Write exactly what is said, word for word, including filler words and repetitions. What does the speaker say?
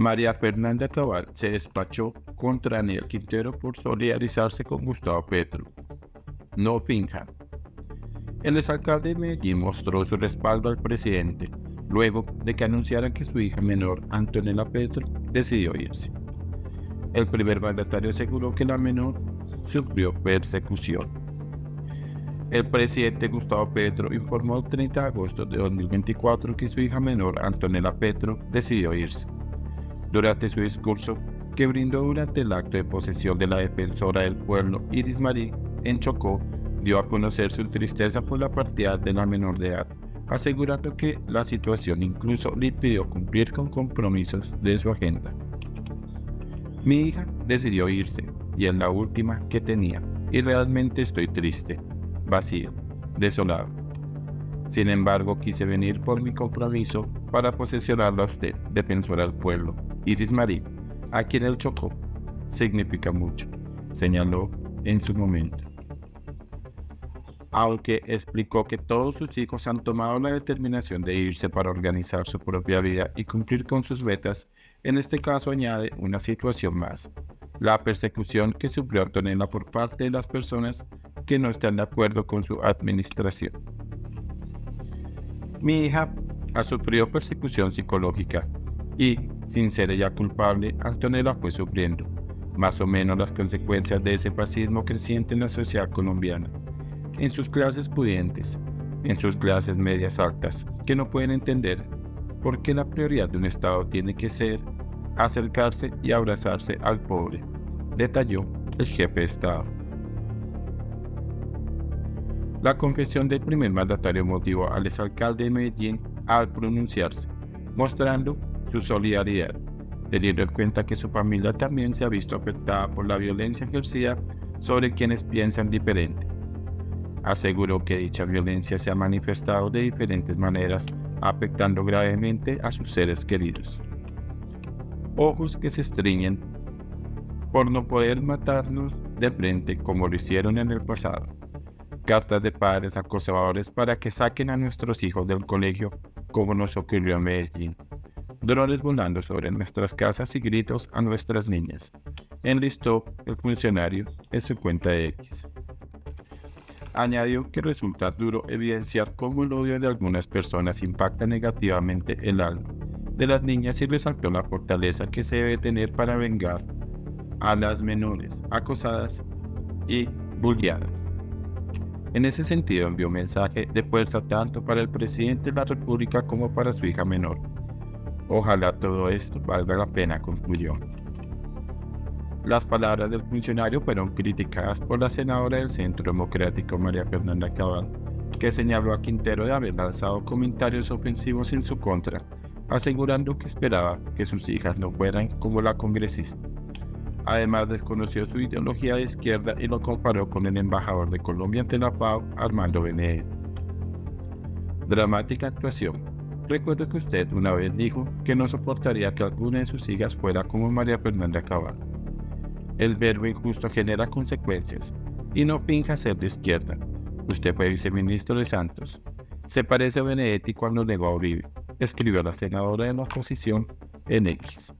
María Fernanda Cabal se despachó contra Daniel Quintero por solidarizarse con Gustavo Petro. No finjan. El exalcalde de Medellín mostró su respaldo al presidente, luego de que anunciaran que su hija menor, Antonella Petro, decidió irse. El primer mandatario aseguró que la menor sufrió persecución. El presidente Gustavo Petro informó el treinta de agosto de dos mil veinticuatro que su hija menor, Antonella Petro, decidió irse. Durante su discurso, que brindó durante el acto de posesión de la defensora del pueblo, Iris Marín, en Chocó, dio a conocer su tristeza por la partida de la menor de edad, asegurando que la situación incluso le impidió cumplir con compromisos de su agenda. Mi hija decidió irse, y es la última que tenía, y realmente estoy triste, vacío, desolado. Sin embargo, quise venir por mi compromiso para posesionarla a usted, defensora del pueblo, Iris Marín, a quien el Chocó significa mucho, señaló en su momento. Aunque explicó que todos sus hijos han tomado la determinación de irse para organizar su propia vida y cumplir con sus metas, en este caso añade una situación más: la persecución que sufrió Antonella por parte de las personas que no están de acuerdo con su administración. Mi hija ha sufrido persecución psicológica y, sin ser ella culpable, Antonella fue sufriendo más o menos las consecuencias de ese fascismo creciente en la sociedad colombiana, en sus clases pudientes, en sus clases medias altas, que no pueden entender por qué la prioridad de un Estado tiene que ser acercarse y abrazarse al pobre, detalló el jefe de Estado. La confesión del primer mandatario motivó al exalcalde de Medellín al pronunciarse, mostrando su solidaridad, teniendo en cuenta que su familia también se ha visto afectada por la violencia ejercida sobre quienes piensan diferente. Aseguró que dicha violencia se ha manifestado de diferentes maneras, afectando gravemente a sus seres queridos. Ojos que se estriñen por no poder matarnos de frente como lo hicieron en el pasado. Cartas de padres a acosadores para que saquen a nuestros hijos del colegio, como nos ocurrió en Medellín. Drones volando sobre nuestras casas y gritos a nuestras niñas, enlistó el funcionario en su cuenta de X. Añadió que resulta duro evidenciar cómo el odio de algunas personas impacta negativamente el alma de las niñas y resaltó la fortaleza que se debe tener para vengar a las menores acosadas y bulleadas. En ese sentido envió un mensaje de fuerza tanto para el presidente de la República como para su hija menor. Ojalá todo esto valga la pena, concluyó. Las palabras del funcionario fueron criticadas por la senadora del Centro Democrático, María Fernanda Cabal, que señaló a Quintero de haber lanzado comentarios ofensivos en su contra, asegurando que esperaba que sus hijas no fueran como la congresista. Además, desconoció su ideología de izquierda y lo comparó con el embajador de Colombia ante la P A U, Armando Benedetti. Dramática actuación. Recuerdo que usted una vez dijo que no soportaría que alguna de sus hijas fuera como María Fernanda Cabal. El verbo injusto genera consecuencias, y no finja ser de izquierda. Usted fue viceministro de Santos. Se parece a Benedetti cuando negó a Uribe, escribió la senadora de la oposición en X.